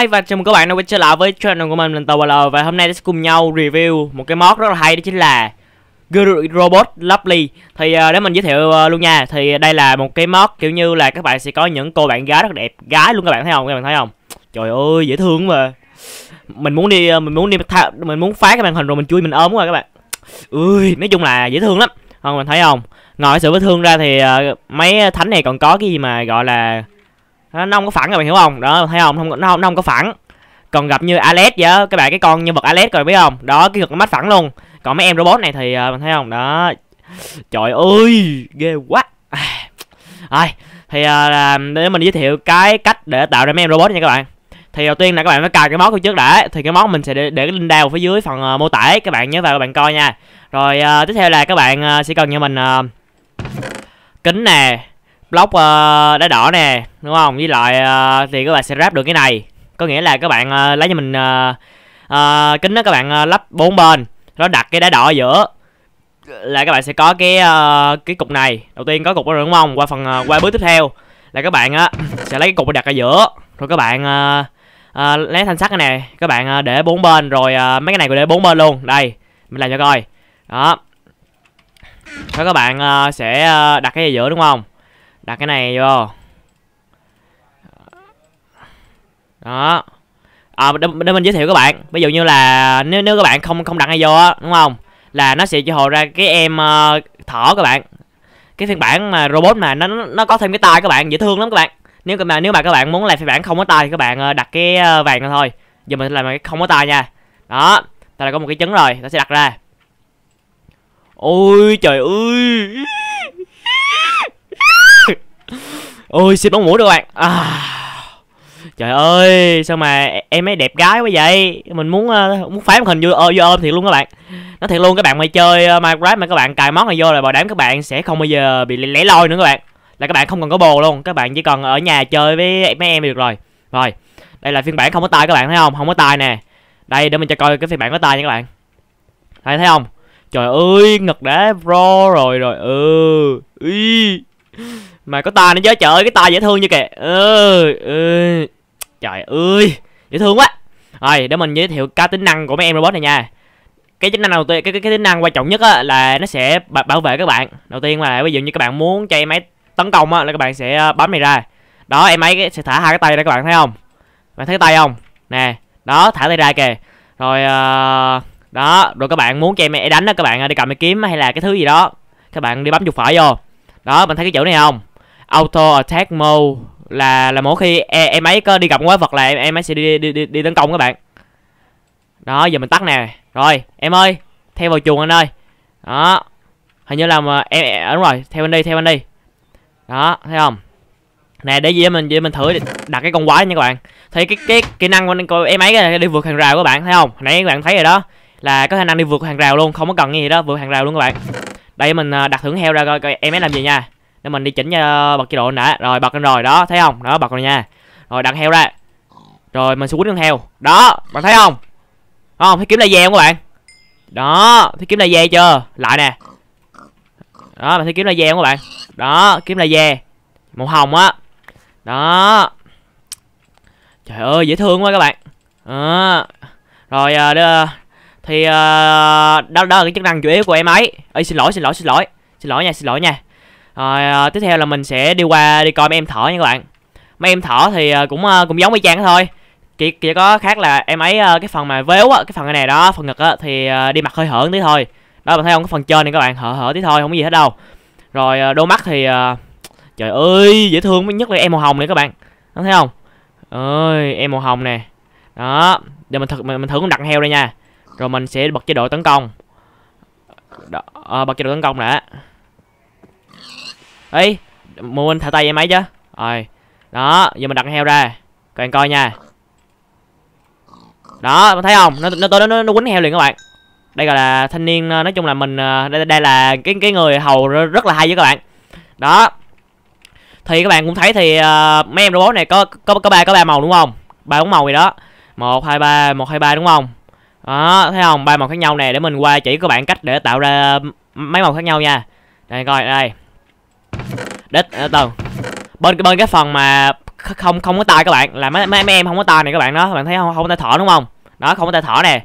Hi và chào mừng các bạn đã quay trở lại với channel của mình Tawala. Và hôm nay sẽ cùng nhau review một cái mod rất là hay, đó chính là Good Robot Lovely. Thì để mình giới thiệu luôn nha. Thì đây là một cái mod kiểu như là các bạn sẽ có những cô bạn gái rất đẹp gái luôn, các bạn thấy không? Các bạn thấy không? Trời ơi dễ thương mà. Mình muốn phá cái màn hình rồi mình chui mình ôm quá các bạn. Ui, nói chung là dễ thương lắm. Không mình thấy không? Ngoài sự vết thương ra thì mấy thánh này còn có cái gì mà gọi là nó không có phẳng, các bạn hiểu không? Đó, thấy không? Nó không có phẳng. Còn gặp như Alex vậy, các bạn, cái con nhân vật Alex rồi biết không? Đó, cái ngực nó mách phẳng luôn. Còn mấy em robot này thì mình thấy không? Đó. Trời ơi, ghê quá. Rồi, thì để mình giới thiệu cái cách để tạo ra mấy em robot nha các bạn. Thì đầu tiên là các bạn phải cài cái mod của trước đã. Thì cái mod mình sẽ để cái link down phía dưới phần mô tả, các bạn nhớ vào các bạn coi nha. Rồi tiếp theo là các bạn sẽ cần như mình kính nè, block đá đỏ nè, đúng không? Với lại thì các bạn sẽ ráp được cái này. Có nghĩa là các bạn lấy cho mình kính đó, các bạn lắp bốn bên, nó đặt cái đá đỏ ở giữa là các bạn sẽ có cái cục này. Đầu tiên có cục đó rồi đúng không? Qua bước tiếp theo là các bạn sẽ lấy cái cục để đặt ở giữa, rồi các bạn lấy thanh sắt này, các bạn để bốn bên, rồi mấy cái này cũng để bốn bên luôn. Đây, mình làm cho coi. Đó. Rồi các bạn sẽ đặt cái ở giữa đúng không? Đặt cái này vô. Đó. Để mình giới thiệu các bạn. Ví dụ như là nếu các bạn không đặt này vô á, đúng không? Là nó sẽ cho hồi ra cái em thỏ các bạn. Cái phiên bản mà robot mà nó có thêm cái tai các bạn, dễ thương lắm các bạn. Nếu mà các bạn muốn làm phiên bản không có tai thì các bạn đặt cái vàng này thôi. Giờ mình làm cái không có tai nha. Đó, ta đã có một cái trứng rồi, ta sẽ đặt ra. Ôi trời ơi. Ôi xịt bóng mũi được các bạn. Trời ơi, sao mà em ấy đẹp gái quá vậy? Mình muốn phá màn hình vô ôm thiệt luôn các bạn. Nói thiệt luôn, các bạn mà chơi Minecraft mà các bạn cài mod này vô là bảo đảm các bạn sẽ không bao giờ bị lẻ loi nữa các bạn. Là các bạn không còn có bồ luôn, các bạn chỉ còn ở nhà chơi với mấy em được rồi. Rồi, đây là phiên bản không có tai các bạn thấy không? Không có tai nè. Đây để mình cho coi cái phiên bản có tai nha các bạn. Đây thấy không? Trời ơi, ngực đã pro rồi rồi. Mà có tai nữa chứ, trời ơi cái tai dễ thương như kìa. Trời ơi, dễ thương quá. Rồi, để mình giới thiệu các tính năng của mấy em robot này nha. Cái tính năng đầu tiên, cái tính năng quan trọng nhất á, là nó sẽ bảo vệ các bạn. Đầu tiên là ví dụ như các bạn muốn cho em ấy tấn công á, là các bạn sẽ bấm này ra. Đó, em ấy sẽ thả hai cái tay ra, các bạn thấy không? Bạn thấy cái tay không? Nè, đó, thả tay ra kìa. Rồi đó, rồi các bạn muốn cho em ấy đánh đó, các bạn đi cầm cái kiếm hay là cái thứ gì đó, các bạn đi bấm chuột phải vô. Đó, mình thấy cái chữ này không? Auto attack mode là mỗi khi em ấy có đi gặp quái vật là em ấy sẽ đi tấn công các bạn. Đó, giờ mình tắt nè. Rồi, em ơi, theo vào chuồng anh ơi. Đó. Hình như là mà em đúng rồi, theo anh đi. Đó, thấy không? Nè, để gì mình thử đặt cái con quái nha các bạn. Thấy cái kỹ năng của em ấy đi vượt hàng rào các bạn thấy không? Hồi nãy các bạn thấy rồi đó. Là có khả năng đi vượt hàng rào luôn, không có cần gì đó, vượt hàng rào luôn các bạn. Đây mình đặt thưởng heo ra coi em ấy làm gì nha. Để mình đi chỉnh bật chế độ đã. Rồi bật lên rồi, đó, thấy không? Đó, bật rồi nha. Rồi đặt heo ra. Rồi mình switch con heo. Đó, bạn thấy không? Không, thấy kiếm laser không các bạn? Đó, thấy kiếm laser chưa? Lại nè. Đó, bạn thấy kiếm laser không các bạn? Đó, kiếm laser màu hồng á. Đó. Trời ơi, dễ thương quá các bạn. Đó. Rồi thì đó là cái chức năng chủ yếu của em ấy. Ê, xin lỗi nha. Rồi tiếp theo là mình sẽ đi coi mấy em thỏ nha các bạn. Mấy em thỏ thì cũng giống y chang thôi, chỉ có khác là em ấy cái phần mà véo á, cái phần này đó, phần ngực á thì đi mặt hơi hở tí thôi. Đó bạn thấy không, cái phần trên này các bạn hở tí thôi, không có gì hết đâu. Rồi đôi mắt thì trời ơi dễ thương, nhất là em màu hồng này các bạn. Đó, thấy không? Ơi em màu hồng nè. Đó, giờ mình thử con đặt heo đây nha. Rồi mình sẽ bật chế độ tấn công. Đó, bật chế độ tấn công đã. Ê, mua anh thả tay em ấy chứ. Rồi. Đó, giờ mình đặt heo ra. Các bạn coi nha. Đó, bạn thấy không? Nó quýnh heo liền các bạn. Đây gọi là thanh niên, nói chung là mình đây là cái người hầu rất là hay với các bạn. Đó. Thì các bạn cũng thấy thì mấy em robot này có ba màu đúng không? Ba bốn màu gì đó. 1 2 3 đúng không? Đó, thấy không? Ba màu khác nhau nè, để mình qua chỉ các bạn cách để tạo ra mấy màu khác nhau nha. Đây coi đây. Bên cái phần mà không có tai các bạn, là mấy em không có tai này các bạn đó, các bạn thấy không, không có tai thỏ đúng không? Đó, không có tai thỏ nè.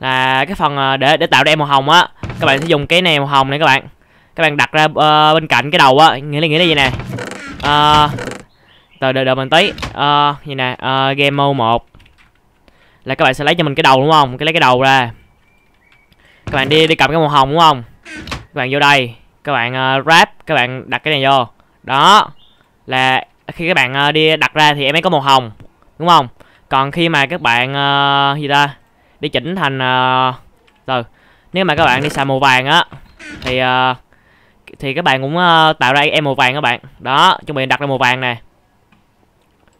Là cái phần để tạo ra em màu hồng á, các bạn sẽ dùng cái này màu hồng này các bạn đặt ra bên cạnh cái đầu á, nghĩa là gì nè. Từ đợi mình tí. Gì nè, game mode 1 là các bạn sẽ lấy cho mình cái đầu đúng không? Lấy cái đầu ra. Các bạn đi cầm cái màu hồng đúng không? Các bạn vô đây, các bạn wrap, các bạn đặt cái này vô. Đó là khi các bạn đi đặt ra thì em ấy có màu hồng đúng không? Còn khi mà các bạn gì ta đi chỉnh thành từ nếu mà các bạn đi xài màu vàng á thì các bạn cũng tạo ra em màu vàng các bạn. Đó, chuẩn bị đặt ra màu vàng nè.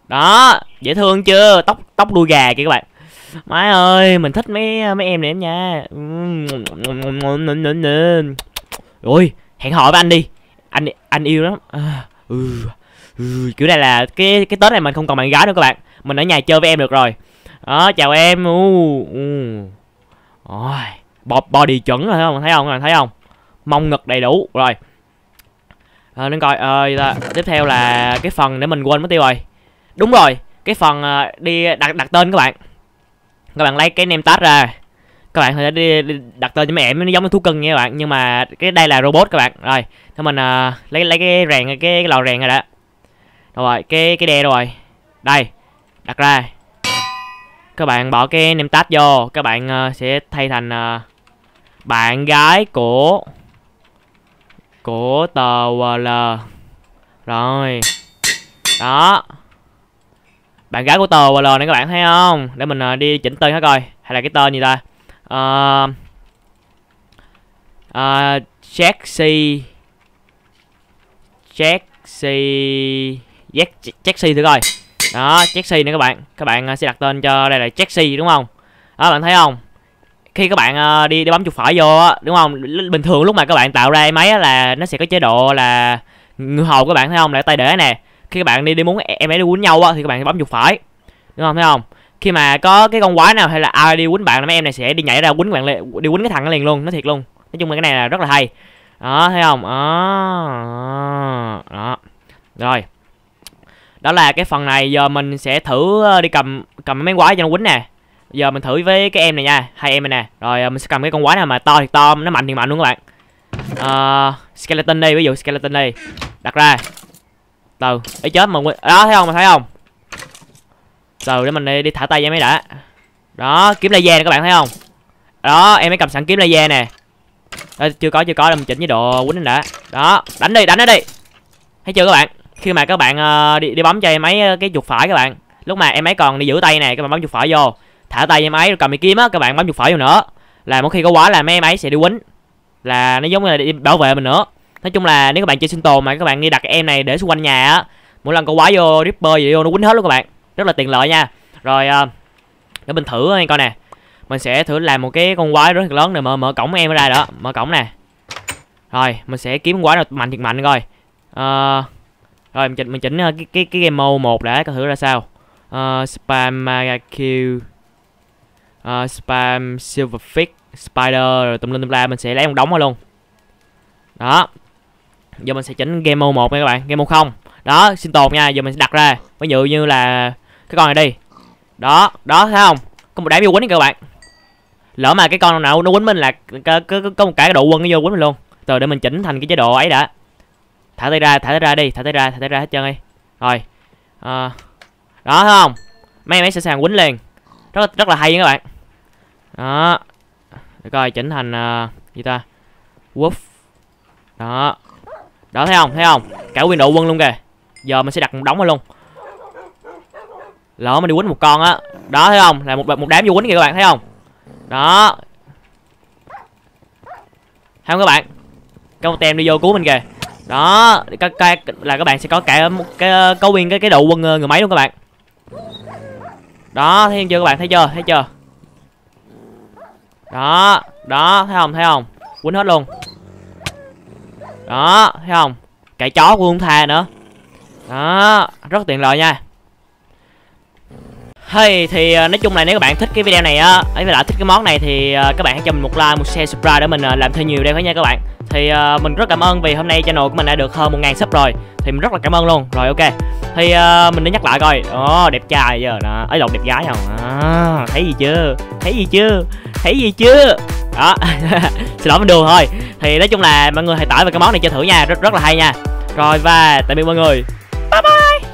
Đó, dễ thương chưa? Tóc đuôi gà kìa các bạn. Má ơi, mình thích mấy em này em nha. Ôi, hẹn hò với anh đi. Anh yêu lắm. Kiểu này là cái Tết này mình không còn bạn gái nữa các bạn. Mình ở nhà chơi với em được rồi. Đó, chào em. Ôi, body chuẩn rồi thấy không? Mông ngực đầy đủ rồi. Nên coi tiếp theo là cái phần để mình quên mất tiêu rồi. Đúng rồi, cái phần đi đặt tên các bạn. Các bạn lấy cái name tag ra. Các bạn sẽ đi đặt tên cho mấy em, nó giống như thú cưng nha các bạn, nhưng mà cái đây là robot các bạn. Rồi, thì mình lấy cái rèn cái lò rèn rồi đã. Rồi, cái đe rồi. Đây, đặt ra. Các bạn bỏ cái name tag vô, các bạn sẽ thay thành bạn gái của Tawala. Rồi. Đó. Bạn gái của Tawala này các bạn thấy không? Để mình đi chỉnh tên hết coi. Hay là cái tên gì ta? Chexy. Chexy thử coi. Đó, Chexy nữa các bạn. Các bạn sẽ đặt tên cho đây là Chexy đúng không? Đó, bạn thấy không? Khi các bạn đi bấm chuột phải vô đúng không? Bình thường lúc mà các bạn tạo ra máy là nó sẽ có chế độ là người hầu các bạn thấy không? Là tay để nè. Khi các bạn đi muốn em ấy đi quýnh nhau thì các bạn bấm chuột phải. Đúng không? Thấy không? Khi mà có cái con quái nào hay là ai đi quýnh bạn là mấy em này sẽ đi nhảy ra quýnh bạn liền, đi quýnh cái thằng nó liền luôn, nó thiệt luôn. Nói chung là cái này là rất là hay. Đó, thấy không? Đó. Rồi. Đó là cái phần này, giờ mình sẽ thử đi cầm mấy quái cho nó quýnh nè. Giờ mình thử với cái em này nha, hai em này nè. Rồi mình sẽ cầm cái con quái nào mà to thì to, nó mạnh thì mạnh luôn các bạn. Skeleton đi, ví dụ skeleton đi. Đặt ra. Từ, ấy chết mà. Đó, thấy không? Từ để mình đi thả tay với mấy đã. Đó, kiếm laser nè các bạn thấy không? Đó, em ấy cầm sẵn kiếm laser nè. Đó, chưa có là mình chỉnh với độ quýnh đã. Đó, đánh nó đi. Thấy chưa các bạn? Khi mà các bạn đi bấm cho em ấy cái chuột phải các bạn. Lúc mà em ấy còn đi giữ tay nè, các bạn bấm chuột phải vô. Thả tay em ấy rồi cầm cái kiếm á, các bạn bấm chuột phải vô nữa. Là mỗi khi có quá là mấy em ấy sẽ đi quýnh. Là nó giống như là đi bảo vệ mình nữa. Nói chung là nếu các bạn chơi sinh tồn mà các bạn đi đặt cái em này để xung quanh nhà á, mỗi lần con quái vô Ripper gì vô nó quýnh hết luôn các bạn. Rất là tiện lợi nha. Rồi để mình thử coi nè. Mình sẽ thử làm một cái con quái rất là lớn để mở cổng em ra đó, mở cổng nè. Rồi, mình sẽ kiếm con quái nào mạnh thiệt mạnh coi. Rồi mình chỉnh cái game mode 1 đã, coi thử ra sao. Spam Magacue, Spam Silverfish, Spider rồi tùm lum tùm la, mình sẽ lấy một đống ra luôn. Đó. Giờ mình sẽ chỉnh game mode 1 nha các bạn, game mode 0. Đó, sinh tồn nha, giờ mình sẽ đặt ra. Ví dụ như là cái con này đi. Đó thấy không? Có một đám vô quýnh các bạn. Lỡ mà cái con nào nó quýnh mình là có một cái đội quân nó vô quýnh mình luôn. Từ để mình chỉnh thành cái chế độ ấy đã. Thả tay ra hết trơn đi. Rồi. Đó thấy không? Mấy em ấy sẵn sàng quýnh liền. Rất là hay nha các bạn. Đó. Để coi chỉnh thành gì ta? Woof. Đó. Đó thấy không? Cả nguyên đội quân luôn kìa. Giờ mình sẽ đặt một đống vào luôn. Lỡ mình đi quýnh một con á. Đó thấy không? Là một đám vô quýnh kìa các bạn thấy không? Đó. Thấy không các bạn? Có một tem đi vô cứu mình kìa. Đó, là các bạn sẽ có cả có nguyên cái đội quân người máy luôn các bạn. Đó, thấy chưa các bạn? Thấy chưa? Đó, thấy không? Quýnh hết luôn. Đó, thấy không? Cái chó của ông tha nữa. Đó, rất tiện lợi nha. Hey, thì nói chung là nếu các bạn thích cái video này á, với lại thích cái món này thì các bạn hãy cho mình một like, một share, subscribe để mình làm thêm nhiều video nha các bạn. Thì mình rất cảm ơn vì hôm nay channel của mình đã được hơn 1000 sub rồi. Thì mình rất là cảm ơn luôn. Rồi ok. Thì mình đã nhắc lại coi. Đẹp trai giờ đó. Ấy lộn, đẹp gái không? Thấy gì chưa? Đó. Xin lỗi, mình đùa thôi. Thì nói chung là mọi người hãy tải về cái món này chơi thử nha, rất là hay nha. Rồi và tạm biệt mọi người. Bye bye.